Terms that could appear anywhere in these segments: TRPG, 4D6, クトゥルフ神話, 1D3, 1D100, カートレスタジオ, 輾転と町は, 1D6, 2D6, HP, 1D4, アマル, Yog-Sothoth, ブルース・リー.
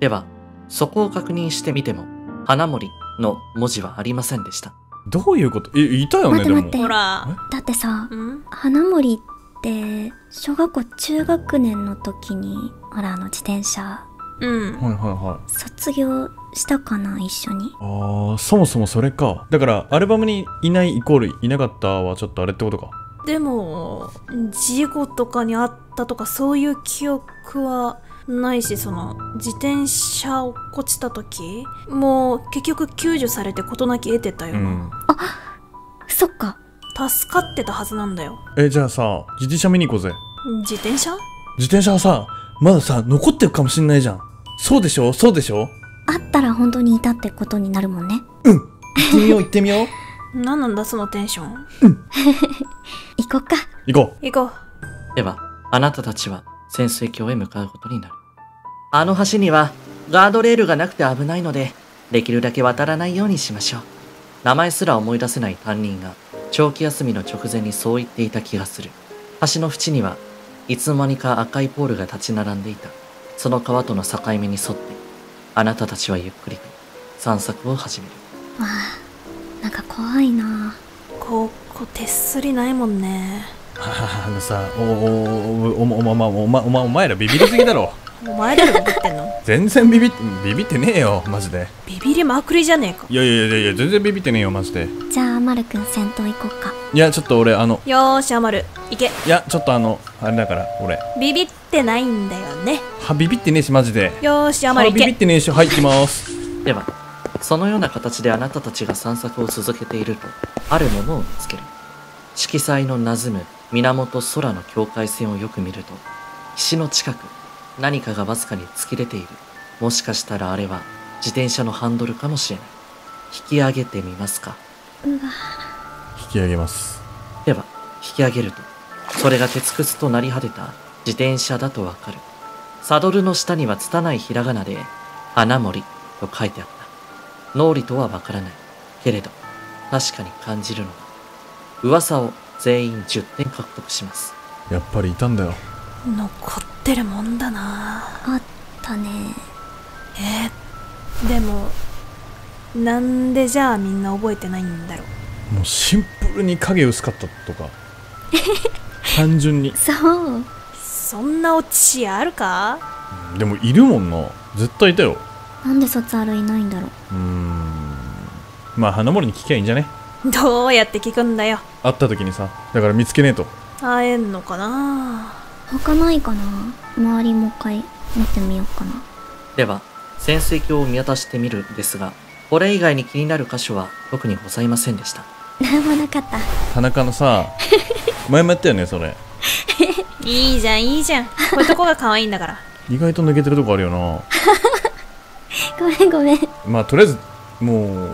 では、そこを確認してみても、花森の文字はありませんでした。どういうこと？いたよね。でもほら、だってさ、花森って小学校中学年の時にほら自転車、卒業したかな、一緒に。ああ、そもそもそれか。だからアルバムにいないイコールいなかったはちょっとあれってことか。でも事故とかにあったとかそういう記憶はないし、その自転車落っこちた時もう結局救助されて事なき得てたよな、あ、そっか、助かってたはずなんだよ。じゃあさ、自転車見に行こうぜ。自転車はさ、まださ残ってるかもしんないじゃん。そうでしょ、そうでしょ。あったら本当にいたってことになるもんね。行ってみよう、行ってみよう。何なんだそのテンション。行こっか。行こう。では、あなたたちは潜水橋へ向かうことになる。あの橋にはガードレールがなくて危ないので、できるだけ渡らないようにしましょう。名前すら思い出せない担任が長期休みの直前にそう言っていた気がする。橋の縁にはいつの間にか赤いポールが立ち並んでいた。その川との境目に沿って、あなたたちはゆっくりと散策を始める。わあ、なんか怖いな。ここ手すりないもんね。あのさ、お前らビビりすぎだろ。お前らビビってんの？全然ビビってねえよ、マジで。ビビりまくりじゃねえか。いや、全然ビビってねえよ、マジで。じゃあ、まるくん先頭行こうか。いや、ちょっと俺、よーし、あまる、行け。いや、ちょっとあれだから、俺。ビビってないんだよね。は、ビビってねえし、マジで。よーし、あまる、行け。ビビってねえし、はい、行きます。では、そのような形であなたたちが散策を続けていると、あるものを見つける。色彩のなずむ源空の境界線をよく見ると、岸の近く何かがわずかに突き出ている。もしかしたらあれは自転車のハンドルかもしれない。引き上げてみますか？うわ、引き上げます。では引き上げると、それが鉄くずとなり果てた自転車だとわかる。サドルの下には拙いひらがなで花森と書いてあった。脳裏とはわからないけれど、確かに感じるのだ。噂を全員10点獲得します。やっぱりいたんだよ。残ってるもんだな。あったね。でもなんでじゃあみんな覚えてないんだろう。もうシンプルに影薄かったとか。単純にそう。そんなオチあるか。でもいるもんな、絶対いたよ。なんで卒アルいないんだろう。まあ花森に聞きゃいいんじゃね。どうやって聞くんだよ。会った時にさ、だから見つけねえと。会えんのかな。他ないかな。周りもう一回見てみようかな。では潜水橋を見渡してみるんですが、これ以外に気になる箇所は特にございませんでした。なんもなかった。田中のさ、前もやったよねそれ。いいじゃん、こういうとこが可愛いんだから。意外と抜けてるとこあるよな。ごめん。まあとりあえずもう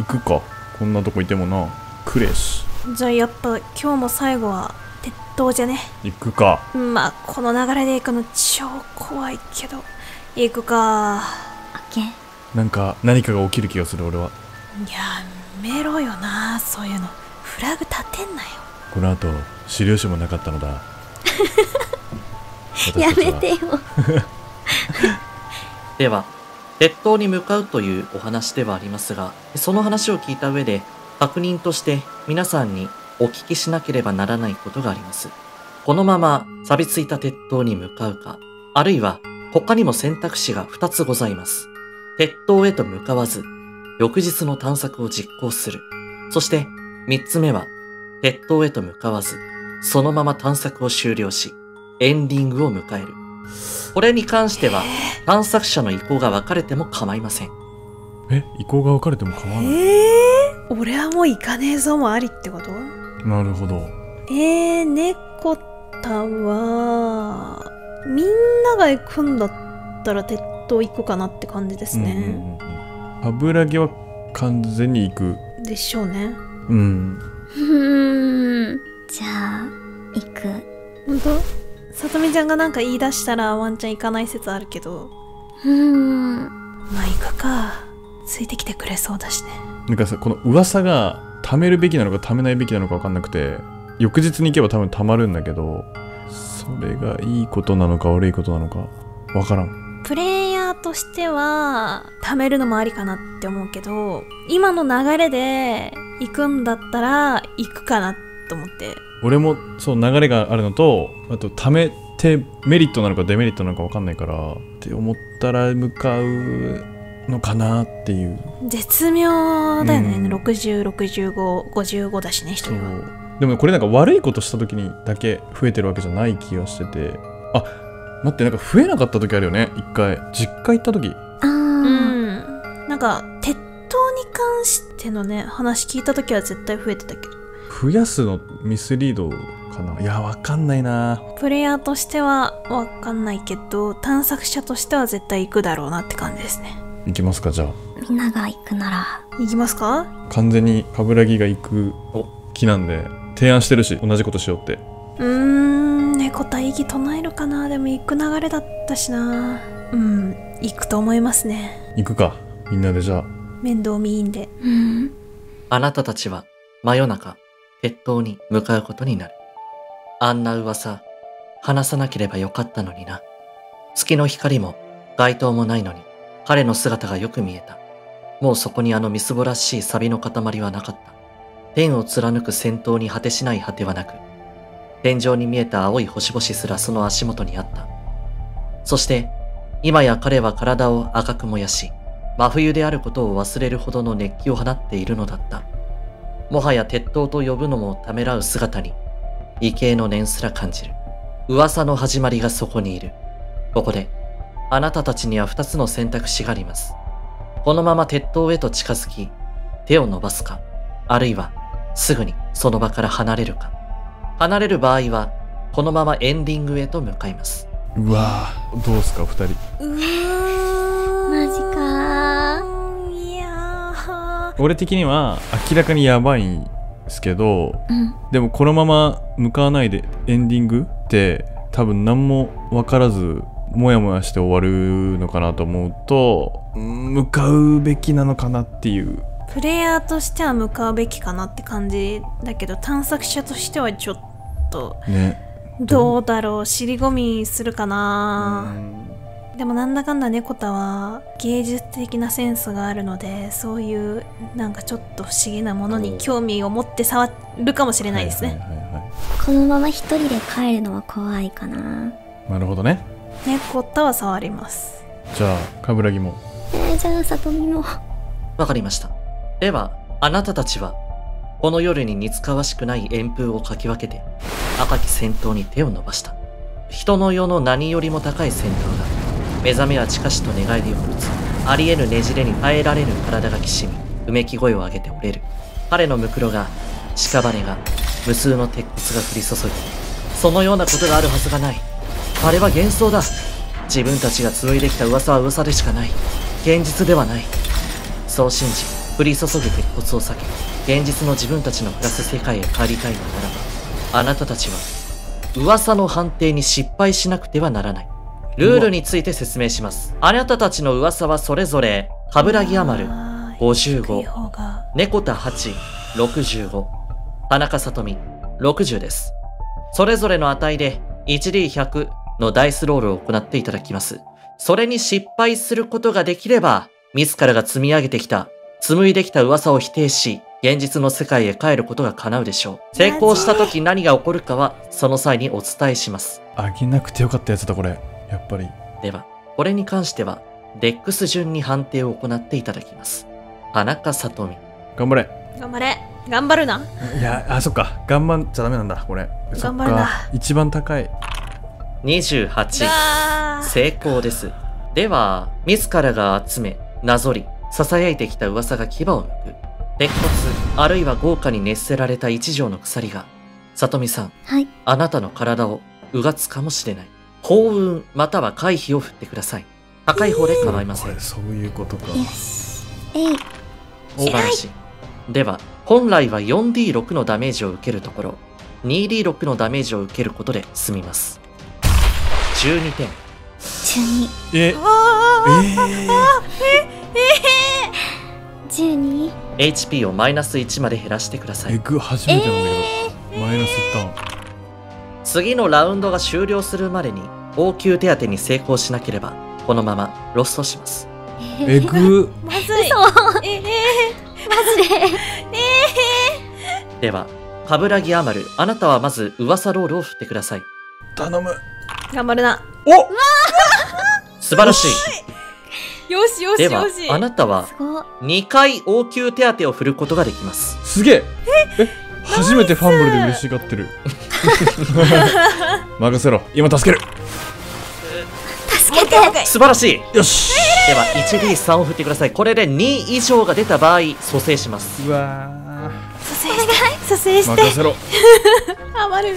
行くか。こんなとこいてもな、くれし。じゃあやっぱ今日も最後は鉄塔じゃね。行くか。まあこの流れで行くの超怖いけど行くか。オッケー。なんか何かが起きる気がする俺は。やめろよな、そういうの。フラグ立てんなよ。この後資料紙もなかったのだ。やめてよ。では鉄塔に向かうというお話ではありますが、その話を聞いた上で確認として皆さんにお聞きしなければならないことがあります。このまま錆びついた鉄塔に向かうか、あるいは他にも選択肢が2つございます。鉄塔へと向かわず、翌日の探索を実行する。そして3つ目は、鉄塔へと向かわず、そのまま探索を終了し、エンディングを迎える。これに関しては、探索者の意向が分かれても構いません。意向が分かれても構わない。俺はもう行かねえぞもありってこと？なるほど。猫田はみんなが行くんだったら鉄塔行くかなって感じですね。油毛は完全に行くでしょうね。じゃあ行く。本当？さとみちゃんがなんか言い出したらワンちゃん行かない説あるけど、まあ行くか。ついてきてくれそうだしね。なんかさ、この噂が貯めるべきなのか貯めないべきなのか分かんなくて、翌日に行けば多分貯まるんだけど、それがいいことなのか悪いことなのか分からん。プレイヤーとしては貯めるのもありかなって思うけど、今の流れで行くんだったら行くかなと思って。俺もそう流れがあるのと、あと貯めてメリットなのかデメリットなのか分かんないからって思ったら向かうのかなっていう。絶妙だよね、606555だしね、1人は。でもこれなんか悪いことした時にだけ増えてるわけじゃない気がしてて。あ、待って、なんか増えなかった時あるよね、一回実家行った時。なんか鉄塔に関してのね話聞いた時は絶対増えてたけど、増やすのミスリードかな。いやわかんないな、プレイヤーとしてはわかんないけど探索者としては絶対行くだろうなって感じですね。行きますか、じゃあみんなが行くなら行きますか。完全に冠城が行く気なんで提案してるし、同じことしようって。猫大義唱えるかな。でも行く流れだったしな。行くと思いますね。行くか、みんなで。じゃあ面倒見いいんで。あなたたちは真夜中鉄塔に向かうことになる。あんな噂話さなければよかったのにな。月の光も街灯もないのに彼の姿がよく見えた。もうそこにあのみすぼらしいサビの塊はなかった。天を貫く戦闘に果てしない果てはなく、天井に見えた青い星々すらその足元にあった。そして今や彼は体を赤く燃やし、真冬であることを忘れるほどの熱気を放っているのだった。もはや鉄塔と呼ぶのもためらう姿に畏敬の念すら感じる。噂の始まりがそこにいる。ここであなたたちには2つの選択肢があります。このまま鉄塔へと近づき手を伸ばすか、あるいはすぐにその場から離れるか。離れる場合はこのままエンディングへと向かいます。うわー、どうすか2人。うわマジか。いや俺的には明らかにやばいんですけど、でもこのまま向かわないでエンディングって多分何も分からずモヤモヤして終わるのかなと思うと、向かうべきなのかなっていう。プレイヤーとしては向かうべきかなって感じだけど、探索者としてはちょっとね、どうだろう、尻込みするかな。でもなんだかんだ猫田は芸術的なセンスがあるので、そういうなんかちょっと不思議なものに興味を持って触るかもしれないですね。このまま一人で帰るのは怖いかな。なるほどね。猫田は触ります。じゃあ冠城も、じゃあ里美も。わかりました。ではあなたたちはこの夜に似つかわしくない円風をかき分けて赤き戦闘に手を伸ばした。人の世の何よりも高い戦闘だ。目覚めは近しと寝返りを打つ。ありえぬねじれに耐えられぬ体がきしみ、うめき声を上げて折れる。彼のむくろが、屍が、無数の鉄骨が降り注ぐ。そのようなことがあるはずがない。あれは幻想だ。自分たちが紡いできた噂は噂でしかない。現実ではない。そう信じ、降り注ぐ鉄骨を避け、現実の自分たちの暮らす世界へ帰りたいのならば、あなたたちは、噂の判定に失敗しなくてはならない。ルールについて説明します。あなたたちの噂はそれぞれ、冠城余55、猫田8、65、田中里美60です。それぞれの値で 1D100 のダイスロールを行っていただきます。それに失敗することができれば、自らが積み上げてきた、紡いできた噂を否定し、現実の世界へ帰ることが叶うでしょう。成功した時何が起こるかは、その際にお伝えします。あげなくてよかったやつだ、これ。やっぱり。ではこれに関してはデックス順に判定を行っていただきます。田中里美、頑張れ頑張れ頑張るな。いや、あ、そっか、頑張っちゃダメなんだこれ。頑張るな。一番高い28、成功です。では自らが集めなぞり囁いてきた噂が牙をむく。鉄骨あるいは豪華に熱せられた一条の鎖が、里美さん、はい、あなたの体をうがつかもしれない。幸運または回避を振ってください。高い方で構いません。そういうことか。素晴らしい。では本来は 4D6 のダメージを受けるところ、 2D6 のダメージを受けることで済みます。12点。12。12HP をマイナス1まで減らしてください。初めてなんだけど、マイナス1ターン。次のラウンドが終了するまでに応急手当に成功しなければこのままロストします。えぐまずい。ではカブラギアマル、あなたはまず噂ロールを振ってください。頼む。頑張るな。お素晴らしい。よしよしよし。ではあなたは2回応急手当てを振ることができます。すげえ。初めてファンブルで嬉しがってる。任せろ、今助ける。助けて。素晴らしい。よし。では 1D3 を振ってください。これで2以上が出た場合蘇生します。うわー、蘇生して蘇生して。任せろ。あまる。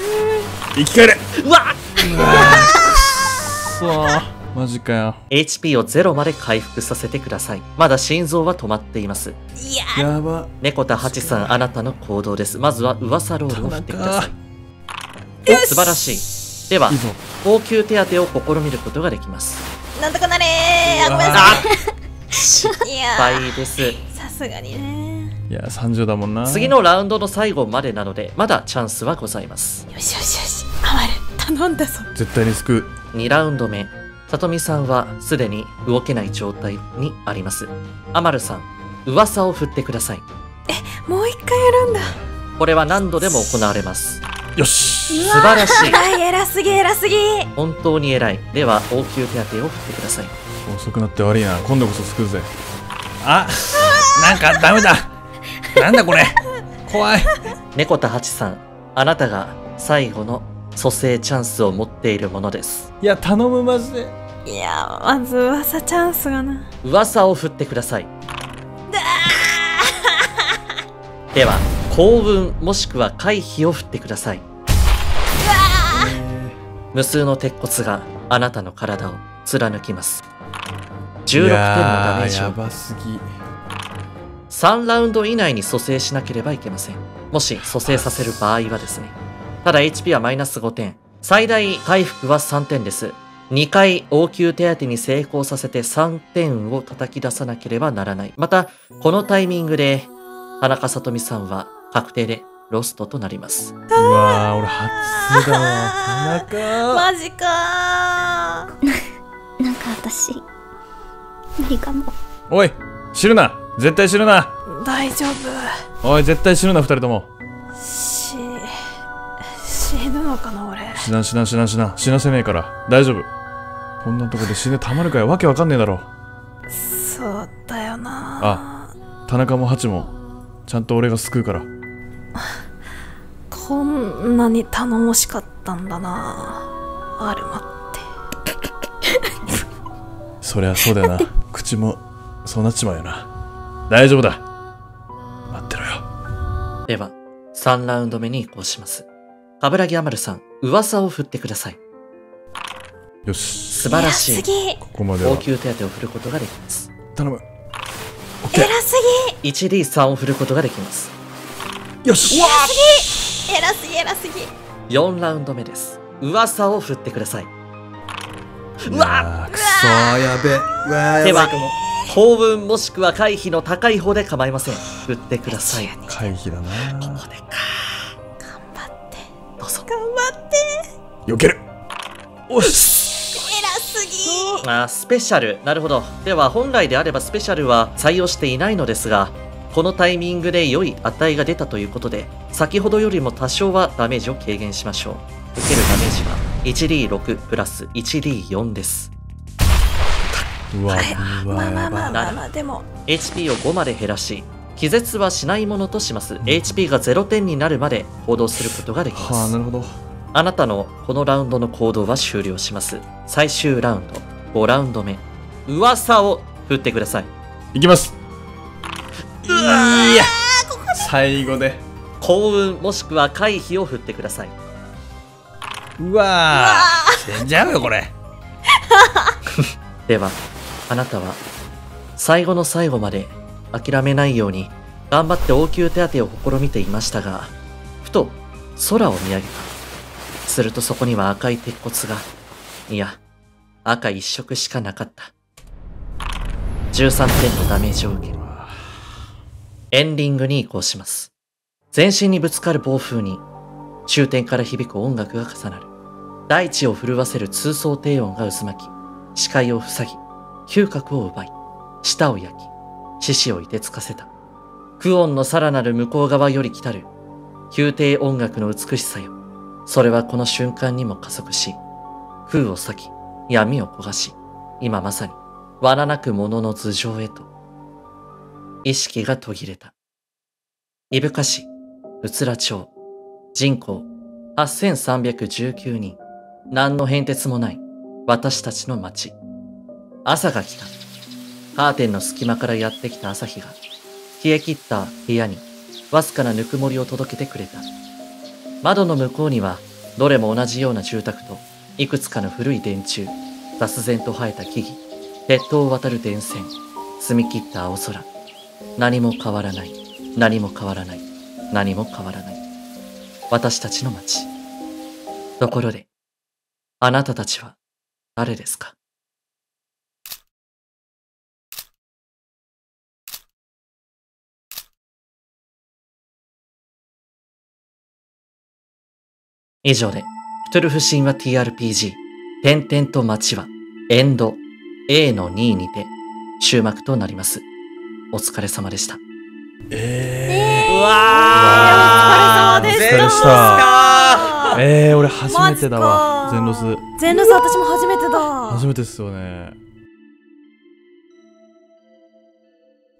生き返れ。うわっ、うわー、マジかよ。 HP を0まで回復させてください。まだ心臓は止まっています。いやば。猫田八さん、あなたの行動です。まずは噂ロールを振ってください。素晴らしい。では応急手当てを試みることができます。なんとかなれー。ごめんなさい、失敗です。さすがにね。いや30だもんな。次のラウンドの最後までなのでまだチャンスはございます。よしよしよし。あまる頼んだぞ。絶対に救う。2ラウンド目、さとみさんはすでに動けない状態にあります。あまるさん、噂を振ってください。え、もう一回やるんだ。これは何度でも行われます。よし。素晴らしい。偉すぎ偉すぎ。本当に偉い。では応急手当を振ってください。遅くなって悪いな。今度こそ救うぜ。あなんかダメだ。なんだこれ、怖い。猫田八さん、あなたが最後の蘇生チャンスを持っているものです。いや頼むマジで。いやまず噂チャンスがな。噂を振ってください。では幸運もしくは回避を振ってください。無数の鉄骨があなたの体を貫きます。16点のダメージを。やばすぎ。3ラウンド以内に蘇生しなければいけません。もし蘇生させる場合はですね、ただ HP はマイナス5点、最大回復は3点です。2回応急手当に成功させて3点を叩き出さなければならない。また、このタイミングで、田中さとみさんは確定でロストとなります。うわぁ、俺初だわ。田中。マジかー。なんか私、無理かも。おい、知るな。絶対知るな。大丈夫。おい、絶対知るな、二人とも。死ぬのかな俺。死な死な死な死な死なせねえから大丈夫。こんなとこで死んでたまるかよ。わけわかんねえだろ。そうだよな。あ、田中もハチもちゃんと俺が救うから。こんなに頼もしかったんだなアルマって。そりゃそうだよな。口もそうなっちまうよな。大丈夫だ、待ってろよ。では3ラウンド目に移行します。カブラギアマルさん、噂を振ってください。よし。素晴らしい。ここまでは応急手当を振ることができます。頼む。偉すぎ。1D3 を振ることができます。よし。偉すぎ。偉すぎ。偉すぎ。4ラウンド目です。噂を振ってください。うわ。くそーやべ。うわ。では幸運もしくは回避の高い方で構いません。振ってください。回避だな。ここでか。頑張って。よける。おし。偉すぎ。あ、スペシャル。なるほど。では本来であればスペシャルは採用していないのですが、このタイミングで良い値が出たということで、先ほどよりも多少はダメージを軽減しましょう。受けるダメージは 1D6 プラス 1D4 です。うわ。まあまあまあまあまあでも HP を5まで減らし、気絶はしないものとします。HP が0点になるまで行動することができます。はあ、なるほど。あなたのこのラウンドの行動は終了します。最終ラウンド、5ラウンド目。噂を振ってください。いきます。いや、最後で。幸運もしくは回避を振ってください。うわー、死んじゃうよこれ。では、あなたは最後の最後まで諦めないように頑張って応急手当てを試みていましたが、ふと空を見上げた。するとそこには赤い鉄骨が、いや赤一色しかなかった。13点のダメージを受ける。エンディングに移行します。全身にぶつかる暴風に終点から響く音楽が重なる。大地を震わせる通奏低音が渦巻き、視界を塞ぎ、嗅覚を奪い、舌を焼き、獅子を凍てつかせた。久遠のさらなる向こう側より来たる、宮廷音楽の美しさよ。それはこの瞬間にも加速し、風を裂き、闇を焦がし、今まさに、罠なくものの頭上へと。意識が途切れた。伊深市、うつら町、人口、8319人。何の変哲もない、私たちの町。朝が来た。カーテンの隙間からやってきた朝日が、冷え切った部屋に、わずかなぬくもりを届けてくれた。窓の向こうには、どれも同じような住宅と、いくつかの古い電柱、雑然と生えた木々、鉄塔を渡る電線、澄み切った青空。何も変わらない、何も変わらない、何も変わらない。私たちの町。ところで、あなたたちは、誰ですか？以上で、プトゥルフ神話 TRPG、点々と街は、エンド A-2 にて、終幕となります。お疲れ様でした。うわー、お疲れ様でした。俺初めてだわ、ゼンロス。ゼンロス、私も初めてだ。初めてっすよね。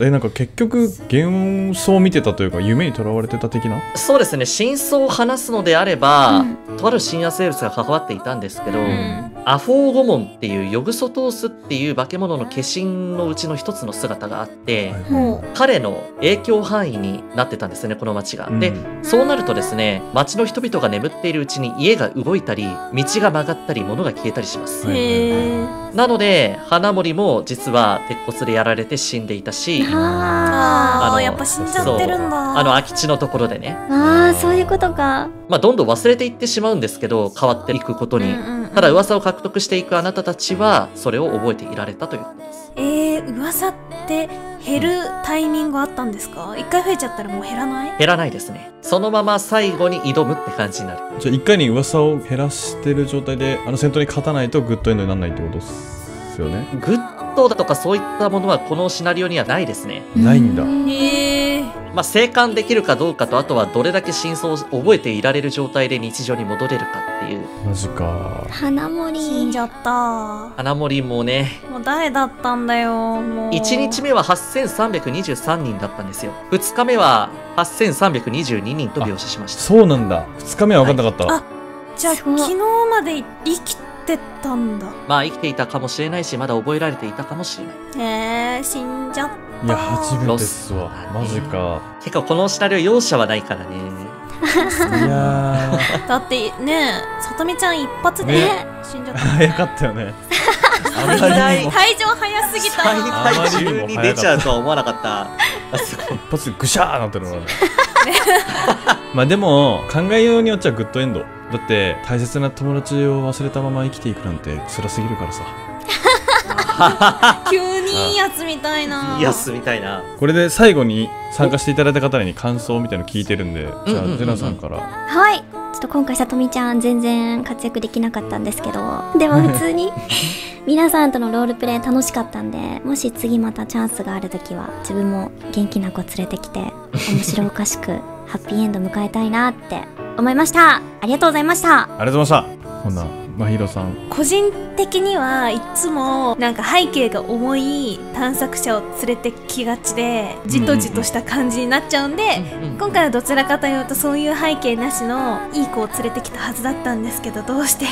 なんか結局幻想を見てたというか夢にとらわれてた的な。そうですね、真相を話すのであれば、とある深夜生物が関わっていたんですけど、アフォーゴモンっていうヨグソトースっていう化け物の化身のうちの一つの姿があって、彼の影響範囲になってたんですね、この町が。でそうなるとですね、町の人々が眠っているうちに家が動いたり、道が曲がったり、物が消えたりします。なので花森も実は鉄骨でやられて死んでいたし、やっぱ死んじゃってるんだ。空き地のところでね。そういうことか。どんどん忘れていってしまうんですけど、変わっていくことに。ただ噂を獲得していくあなたたちはそれを覚えていられたということです。噂って減るタイミングあったんですか？一回増えちゃったらもう減らない？減らないですね。そのまま最後に挑むって感じになる。じゃあ一回に噂を減らしてる状態で戦闘に勝たないとグッドエンドにならないってことですよね。グッドだとかそういったものはこのシナリオにはないですね。ないんだ。生還できるかどうかと、あとはどれだけ真相を覚えていられる状態で日常に戻れるかっていう。マジか。花森死んじゃった。花森もね、もう誰だったんだよ。もう1日目は8323人だったんですよ。2日目は8322人と描写しました。そうなんだ。2日目は分かんなかった、じゃあ昨日まで生きてたんだ。生きていたかもしれないし、まだ覚えられていたかもしれない。死んじゃった。いや、初めてですわ。マジか。結構このシナリオ容赦はないからね。いやだってね、さとみちゃん一発で死んじゃった。早かったよね。退場早すぎた。最中に出ちゃうとは思わなかった。一発でぐしゃーなってるの。でも考えようによっちゃグッドエンド。だって大切な友達を忘れたまま生きていくなんて辛すぎるからさ。急にいいやつみたいな。いいやつみたいな。これで最後に参加していただいた方に感想みたいなの聞いてるんで、じゃあゼナさんから。はい。ちょっと今回さとみちゃん全然活躍できなかったんですけど、でも普通に皆さんとのロールプレイ楽しかったんで、もし次またチャンスがあるときは自分も元気な子連れてきて面白おかしくハッピーエンド迎えたいなって思いました。ありがとうございました。ありがとうございました。こんな。まひろさん、個人的にはいつもなんか背景が重い探索者を連れてきがちで、じとじとした感じになっちゃうんで、今回はどちらかというとそういう背景なしのいい子を連れてきたはずだったんですけど、どうして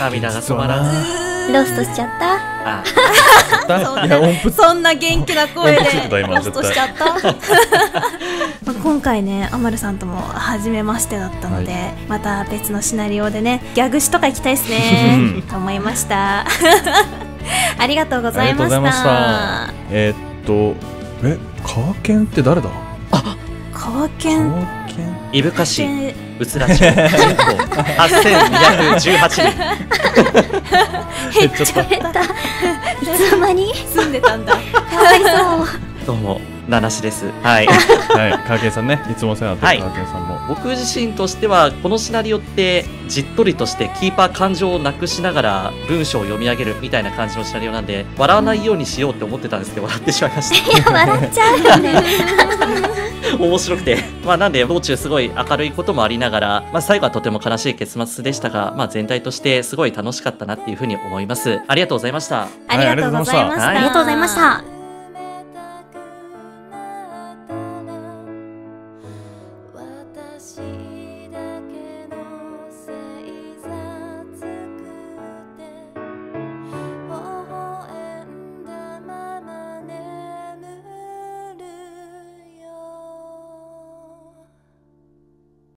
涙が止まらず。ロストしちゃった。そんな元気な声でロストしちゃった。今回ね、アマルさんとも初めましてだったので、また別のシナリオでね、ギャグしとか行きたいですね。と思いました。ありがとうございました。川県って誰だ？川県。伊深市、うつら町、人口8218人。減っちゃった。いつの間に住んでたんだ。かわいそう。どうも名無しです。はい。はい。カーケンさんね、いつもお世話になってるカーケンさんも。僕自身としては、このシナリオって、じっとりとしてキーパー感情をなくしながら文章を読み上げるみたいな感じのシナリオなんで、笑わないようにしようって思ってたんですけど、笑ってしまいました。笑っちゃうよね。面白くて。まあなんで、道中すごい明るいこともありながら、まあ最後はとても悲しい結末でしたが、まあ全体としてすごい楽しかったなっていうふうに思います。ありがとうございました。ありがとうございました。ありがとうございました。